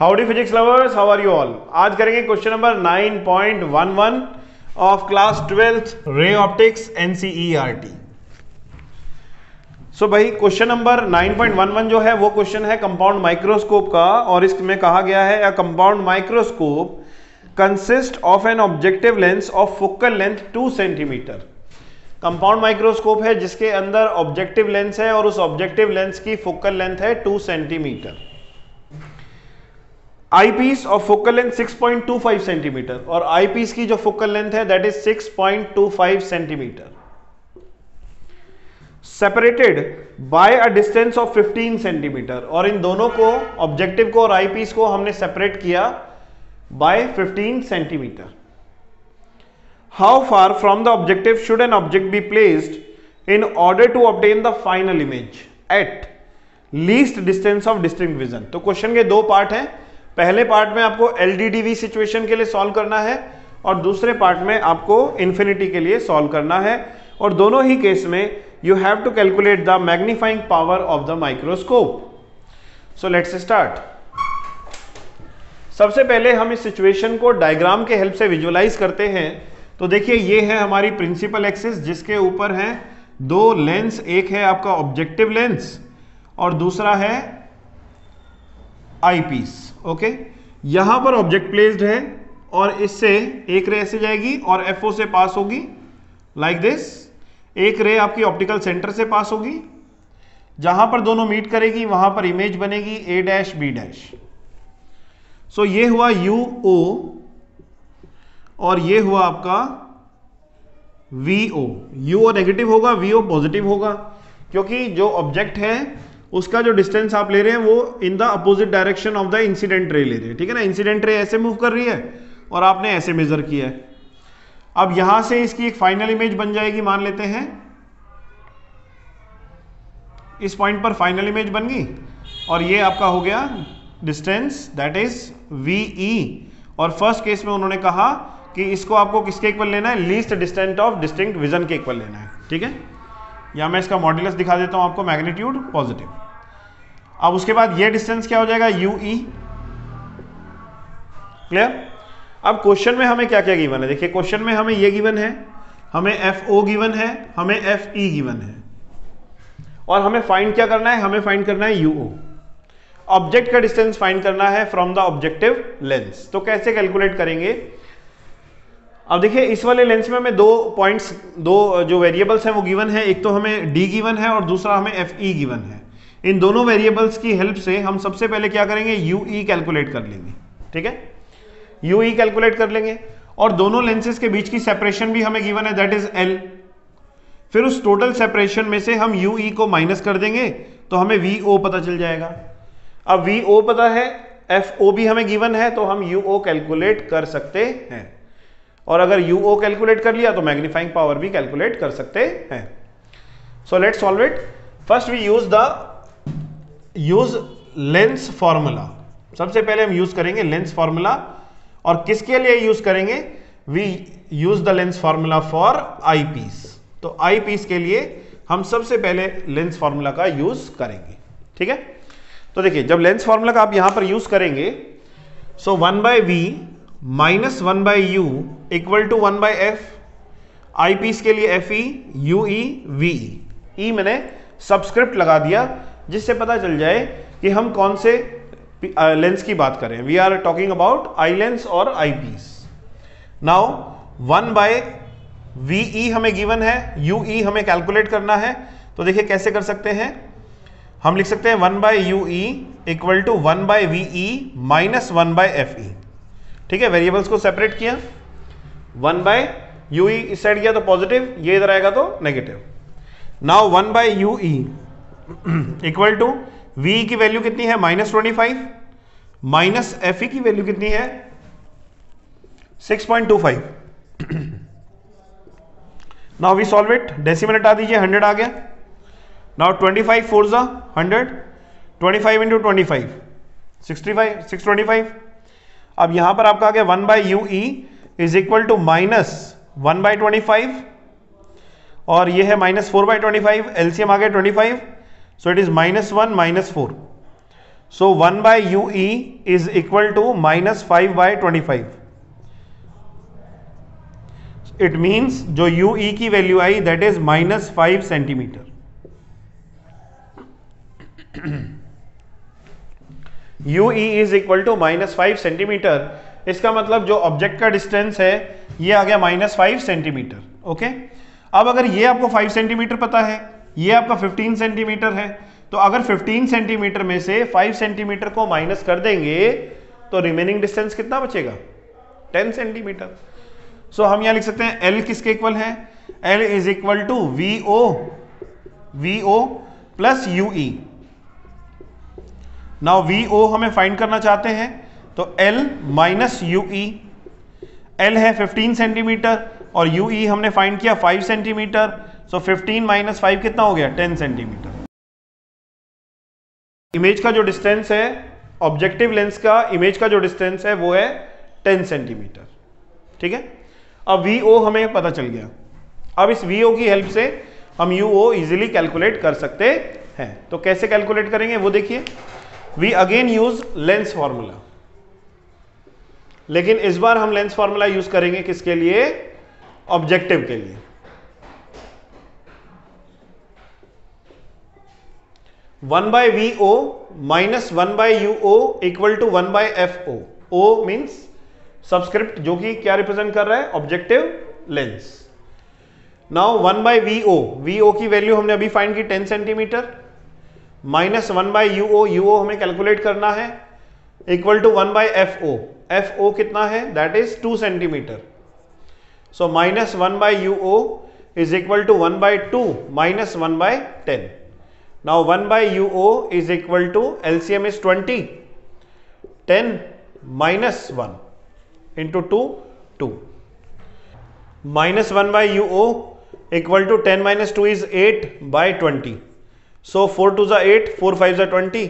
Howdy physics lovers, how are you all. आज करेंगे question number 9.11 of class 12th ray optics NCERT। सो भाई question number 9.11 जो है वो क्वेश्चन है कंपाउंड माइक्रोस्कोप का, और इसमें कहा गया है a compound microscope consist of an objective lens of focal length 2 centimetre. Compound microscope है जिसके अंदर ऑब्जेक्टिव लेंस है और उस ऑब्जेक्टिव लेंस की फोकल लेंथ है 2 centimetre. Eyepiece of focal length 6.25 centimetre और आई पीस की जो फोकल लेंथ है that is 6.25 centimetre. Separated by a distance of 15 centimetre, और इन दोनों को, ऑब्जेक्टिव को और आई पीस को, हमने सेपरेट किया by 15 centimetre. How far from the objective should an object be placed in order to obtain the final image at least distance of distinct vision? तो क्वेश्चन के दो पार्ट हैं। पहले पार्ट में आपको LDDV सिचुएशन के लिए सॉल्व करना है और दूसरे पार्ट में आपको इन्फिनिटी के लिए सॉल्व करना है, और दोनों ही केस में you have to calculate the magnifying power of the microscope. So let's start. सबसे पहले हम इस सिचुएशन को डायग्राम के हेल्प से विजुअलाइज करते हैं। तो देखिए ये है हमारी प्रिंसिपल एक्सिस जिसके ऊपर है दो लेंस, एक है आपका ऑब्जेक्टिव लेंस और दूसरा है आईपीस। ओके, यहां पर ऑब्जेक्ट प्लेस्ड है और इससे एक रे ऐसे जाएगी और एफओ से पास होगी लाइक दिस। एक रे आपकी ऑप्टिकल सेंटर से पास होगी, जहां पर दोनों मीट करेगी वहां पर इमेज बनेगी A dash B dash. So ये हुआ यू ओ और ये हुआ आपका VO। UO नेगेटिव होगा, VO पॉजिटिव होगा, क्योंकि जो ऑब्जेक्ट है उसका जो डिस्टेंस आप ले रहे हैं वो in the opposite direction of the incident ray ले रहे हैं। ठीक है ना, इंसिडेंट रे ऐसे मूव कर रही है और आपने ऐसे मेजर किया है। अब यहां से इसकी एक फाइनल इमेज बन जाएगी, मान लेते हैं इस पॉइंट पर फाइनल इमेज बन गई, और ये आपका हो गया डिस्टेंस दैट इज VE। और फर्स्ट केस में उन्होंने कहा कि इसको आपको किसके इक्वल लेना है, least distance of distinct vision के इक्वल लेना है। ठीक है, या मैं इसका मॉड्यूलस दिखा देता हूं आपको, मैग्नीट्यूड पॉजिटिव। अब उसके बाद ये डिस्टेंस क्या हो जाएगा, यूई। क्लियर। अब क्वेश्चन में हमें क्या क्या गिवन है, देखिए क्वेश्चन में हमें ये गिवन है, हमें एफओ गिवन है, हमें एफई गिवन है, और हमें फाइंड क्या करना है, हमें फाइंड करना है यूओ। ऑब्जेक्ट का डिस्टेंस फाइंड करना है फ्रॉम द ऑब्जेक्टिव लेंस। तो कैसे कैलकुलेट करेंगे, अब देखिए इस वाले लेंस में हमें दो पॉइंट्स, दो जो वेरिएबल्स हैं वो गिवन है। एक तो हमें D गिवन है और दूसरा हमें FE गिवन है। इन दोनों वेरिएबल्स की हेल्प से हम सबसे पहले क्या करेंगे, UE कैलकुलेट कर लेंगे। ठीक है, UE कैलकुलेट कर लेंगे, और दोनों लेंसेज के बीच की सेपरेशन भी हमें गिवन है दैट इज L। फिर उस टोटल सेपरेशन में से हम UE को माइनस कर देंगे तो हमें VO पता चल जाएगा। अब VO पता है, FO भी हमें गिवन है, तो हम UO कैलकुलेट कर सकते हैं, और अगर UO कैलकुलेट कर लिया तो मैग्नीफाइंग पावर भी कैलकुलेट कर सकते हैं। So let's solve it. First we use the lens formula. सबसे पहले हम यूज करेंगे लेंस फॉर्मूला, और किसके लिए यूज करेंगे, we use the lens formula for eyepiece. तो आई पीस के लिए हम सबसे पहले लेंस फॉर्मूला का यूज करेंगे। ठीक है, तो देखिए जब लेंस फॉर्मूला का आप यहां पर यूज करेंगे, so 1/v minus 1/u equal to 1/f। I piece के लिए FE, UE, VE, E मैंने सब्सक्रिप्ट लगा दिया जिससे पता चल जाए कि हम कौन से लेंस की बात करें। We are talking about eye lens और आई पीस। नाउ 1/VE हमें गिवन है, UE हमें कैलकुलेट करना है, तो देखिए कैसे कर सकते हैं। हम लिख सकते हैं 1/UE equal to 1/VE minus 1/FE। ठीक है, वेरिएबल्स को सेपरेट किया, 1/UE इस साइड गया तो पॉजिटिव, ये इधर आएगा तो negative. Now 1/UE equal to VE की वैल्यू कितनी है, -25 माइनस FE की वैल्यू कितनी है, 6.25। Now we solve it, decimal हटा दीजिए, 100 आ गया। नाउ 25 4 100, 25 × 25 65 625। अब यहां पर आपका आ गया 1/UE is equal to minus 1/25, और ये है माइनस 4/25, एलसीएम आ गया 25, so it is -1 -4। So 1 by UE is equal to minus 5 by 25. It means जो UE की वैल्यू आई that is minus 5 centimetre. UE is equal to minus 5 centimetre. इसका मतलब जो ऑब्जेक्ट का डिस्टेंस है ये आ गया माइनस 5 सेंटीमीटर. ओके, अब अगर ये आपको 5 सेंटीमीटर पता है, ये आपका 15 सेंटीमीटर है, तो अगर 15 सेंटीमीटर में से 5 सेंटीमीटर को माइनस कर देंगे तो रिमेनिंग डिस्टेंस कितना बचेगा? 10 सेंटीमीटर. सो हम यहां लिख सकते हैं L किसके इक्वल है? L is equal to V O plus U E. Now V O हमें फाइंड करना चाहते हैं तो L minus U E. L है 15 सेंटीमीटर और यू ई हमने फाइंड किया 5 सेंटीमीटर. सो 15 माइनस 5 कितना हो गया? 10 सेंटीमीटर. इमेज का जो डिस्टेंस है, ऑब्जेक्टिव लेंस का इमेज का जो डिस्टेंस है वो है 10 सेंटीमीटर. ठीक है, अब वी ओ हमें पता चल गया. अब इस वी ओ की हेल्प से हम यू ओ इजिली कैलकुलेट कर सकते हैं. तो कैसे कैलकुलेट करेंगे वो देखिए. We again use lens formula, लेकिन इस बार हम लेंस फॉर्मूला यूज करेंगे किसके लिए? ऑब्जेक्टिव के लिए. One by V O minus one by U O equal to one by F O. O means subscript जो कि क्या रिप्रेजेंट कर रहा है? Objective lens. Now one by V O की वैल्यू हमने अभी फाइंड की 10 centimetre. Minus one by U O हमें कैलकुलेट करना है equal to one by F O. F O कितना है? That is 2 centimetre. So minus one by U O is equal to one by 2 minus one by 10. Now 1 by UO is equal to LCM is 20, 10 minus 1 into 2, 2. Minus 1 by UO equal to 10 minus 2 is 8 by 20. So 4 2s are 8, 4 5s are 20.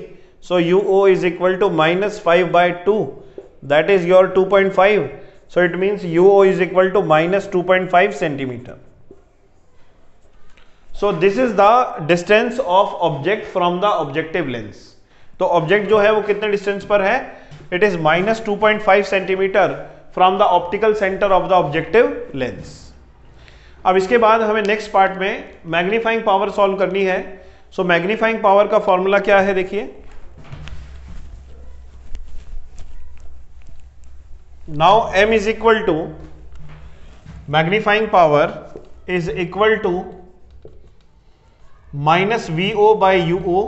So UO is equal to minus 5 by 2. That is your 2.5. So it means UO is equal to minus 2.5 centimeter. So this is the distance of object from the objective lens. तो object जो है वो कितने distance पर है? It is minus 2.5 centimetre from the optical centre of the objective lens. अब इसके बाद हमें नेक्स्ट पार्ट में मैग्नीफाइंग पावर सॉल्व करनी है. सो मैग्नीफाइंग पावर का फॉर्मूला क्या है देखिए. Now M is equal to magnifying power is equal to minus V O by U O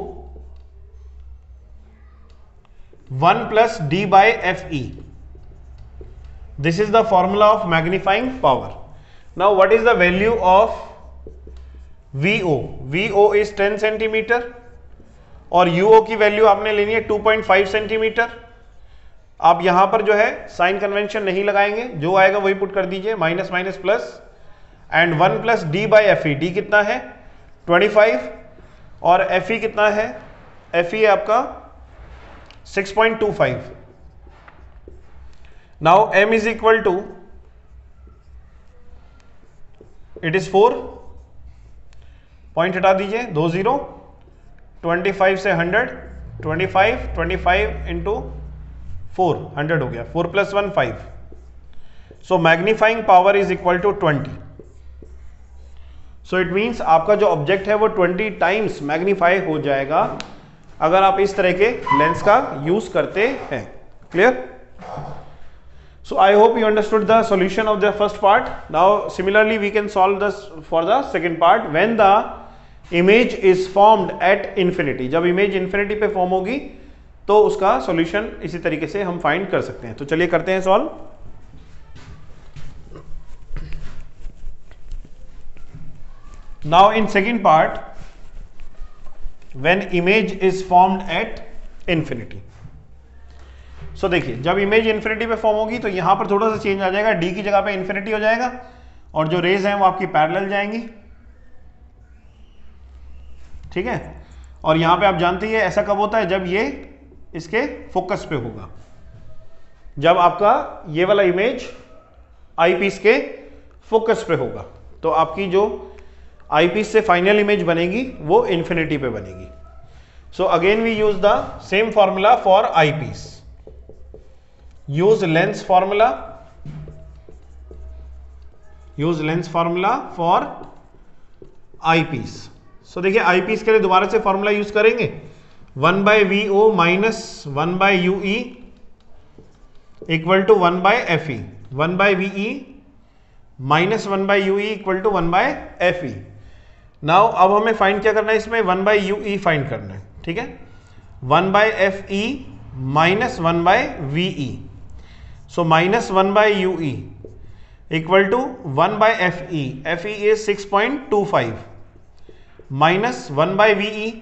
1 plus D by F E. This is the formula of magnifying power. Now what is the value of V O? V O is 10 centimetre और U O की value आपने लेनी है 2.5 centimetre. आप यहां पर जो है साइन कन्वेंशन नहीं लगाएंगे, जो आएगा वही पुट कर दीजिए. Minus minus plus and 1 plus D by F E. D कितना है? 25 और एफ ई कितना है? एफ ई आपका 6.25. Now M is equal to it is 4, point हटा दीजिए 20, 25 से 100, 25 इंटू 4 100 हो गया. 4 plus 1 5. So magnifying power is equal to 20. So it means आपका जो ऑब्जेक्ट है वो 20 टाइम्स मैग्नीफाई हो जाएगा अगर आप इस तरह के लेंस का यूज करते हैं. Clear? So I hope you understood the solution of the first part. Now similarly we can solve this for the second part. When the image is formed at infinity, जब image infinity पे form होगी तो उसका solution इसी तरीके से हम find कर सकते हैं. तो चलिए करते हैं solve. Now in second part, when image is formed at infinity. So देखिए जब इमेज इन्फिनिटी पे फॉर्म होगी तो यहाँ पर थोड़ा सा चेंज आ जाएगा. D की जगह पे इन्फिनिटी हो जाएगा और जो रेज हैं वो आपकी पैरेलल जाएंगी. ठीक है, और यहाँ पे आप जानते ही है ऐसा कब होता है? जब ये इसके फोकस पे होगा, जब आपका ये वाला इमेज आईपीस के फोकस पे होगा तो आपकी जो आईपीस से फाइनल इमेज बनेगी वो इन्फिनिटी पे बनेगी. So again we use the same formula for eyepiece. Use lens formula for eyepiece. So देखिए eyepiece के लिए दोबारा से formula use करेंगे 1 by VO minus 1 by UE equal to 1 by FE, 1 by VE minus 1 by UE equal to 1 by FE. Now अब हमें find क्या करना है इसमें 1 by UE find करना है, ठीक है 1 by FE minus 1 by VE. So minus 1 by UE equal to 1 by FE, FE is 6.25 minus 1 by VE,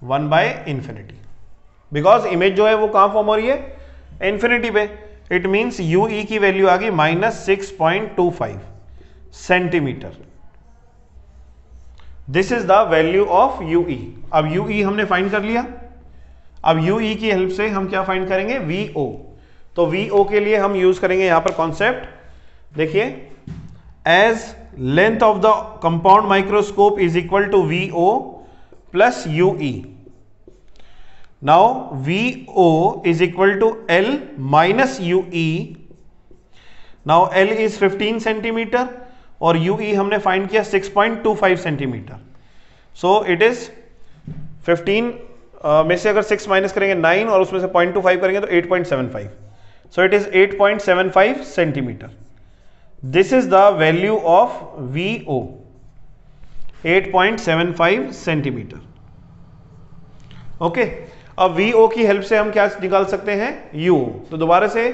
1 by infinity, because image जो है वो कहाँ फॉर्म हो रही है infinity पे, it means UE की वैल्यू आ गई minus 6.25 centimetre. This is the value of UE. अब UE हमने फाइंड कर लिया, अब UE की हेल्प से हम क्या फाइंड करेंगे VO. तो VO के लिए हम यूज करेंगे यहाँ पर कॉन्सेप्ट, देखिए as length of the compound microscope is equal to VO plus UE. Now VO is equal to L minus UE. Now L is 15 centimetre और UE हमने फाइंड किया 6.25 सेंटीमीटर. सो इट इज 15 में से अगर 6 minus करेंगे 9 और उसमें से 0.25 करेंगे तो 8.75. सो इट इज 8.75 centimetre. This is the value of VO 8.75 centimetre. Okay, अब VO की हेल्प से हम क्या निकाल सकते हैं UO. तो दोबारा से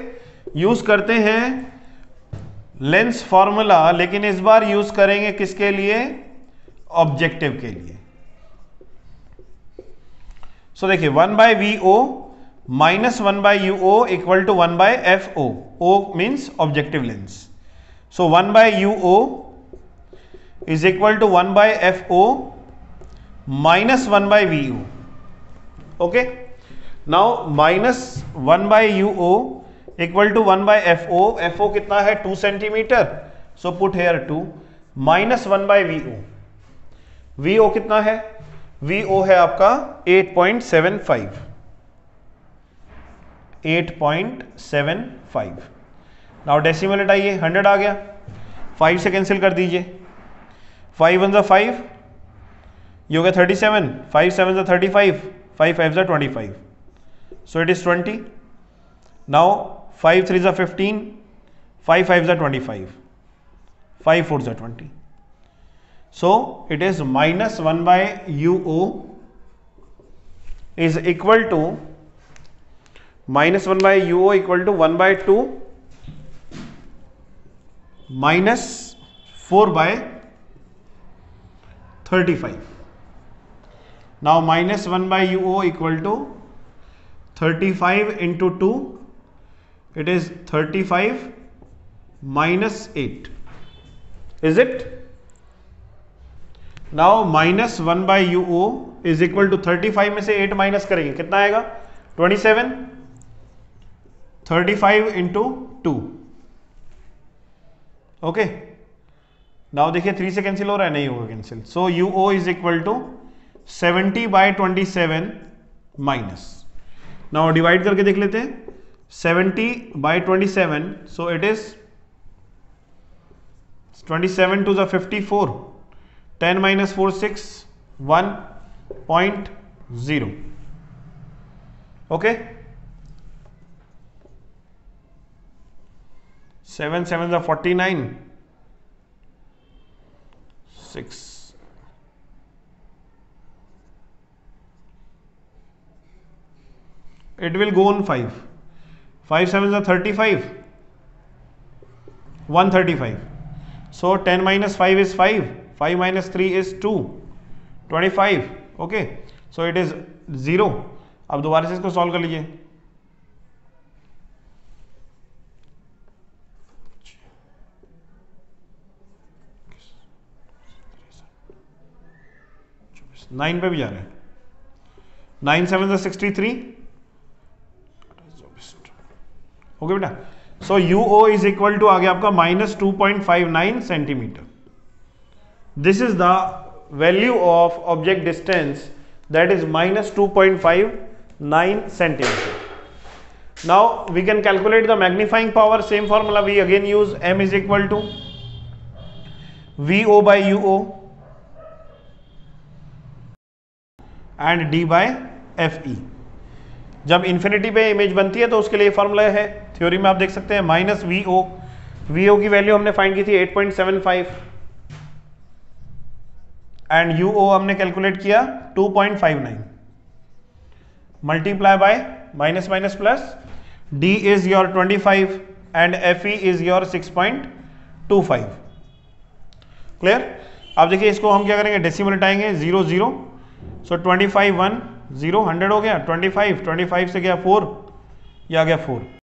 यूज करते हैं लेंस फॉर्मूला, लेकिन इस बार यूज करेंगे किसके लिए, ऑब्जेक्टिव के लिए. सो देखिए 1 by VO minus 1 by UO equal to 1 by FO. O means objective lens. So 1 by UO is equal to 1 by FO minus 1 by VO. Okay. Now minus 1 by UO equal to 1 by FO. FO कितना है 2 centimetre. So put here 2 minus 1 by VO. VO कितना है? VO है आपका 8.75. 8.75. Now decimal हटाइए 100 आ गया, 5 से cancel कर दीजिए, 5 × 5 ये हो गया 37, 5 × 7 = 35, 5 × 5 = 25. So it is 20. Now 5 × 3 = 15, 5 × 5 = 25, 5 × 4 = 20. So it is minus 1 by UO is equal to minus 1 by UO equal to 1 by 2 minus 4 by 35. Now minus 1 by UO equal to 35 × 2, it is 35 - 8. Is it? Now minus 1 by UO is equal to 35 में से 8 minus करेंगे कितना आएगा 27. 35 × 2. Okay, now देखिए 3 से cancel हो रहा है, नहीं होगा cancel. So UO is equal to 70 by 27 minus, now divide करके देख लेते हैं 70 by 27. So it is 27 × 54, 10 - 4 = 6, 1.0. Okay 7 × 7 = 49, 6. It will go on 5. 5 × 7 = 35, 135. So 10 - 5 is 5. 5 - 3 is 2. 25. Okay. So it is 0. अब दोबारा से इसको सॉल्व कर लीजिए. नाइन पे भी जा रहे हैं. 9 × 7 = 63. ओके बेटा, so UO is equal to आ गया आपका minus 2.59 centimetre. This is the value of object distance that is minus 2.59 centimeter. Now we can calculate the magnifying power. Same formula we again use. M is equal to VO by UO and D by FE. जब infinity पे image बनती है तो उसके लिए formula है, theory में आप देख सकते हैं, माइनस VO. VO की वैल्यू हमने फाइंड की थी 8.75 एंड UO हमने कैलकुलेट किया 2.59 multiply by minus minus plus. D is your 25 एंड FE इज योर 6.25. क्लियर? आप देखिए इसको हम क्या करेंगे, डेसिमल हटाएंगे, 0 0. सो 25 1 0 100 हो गया, 25 25 से गया 4, यह आ गया 4.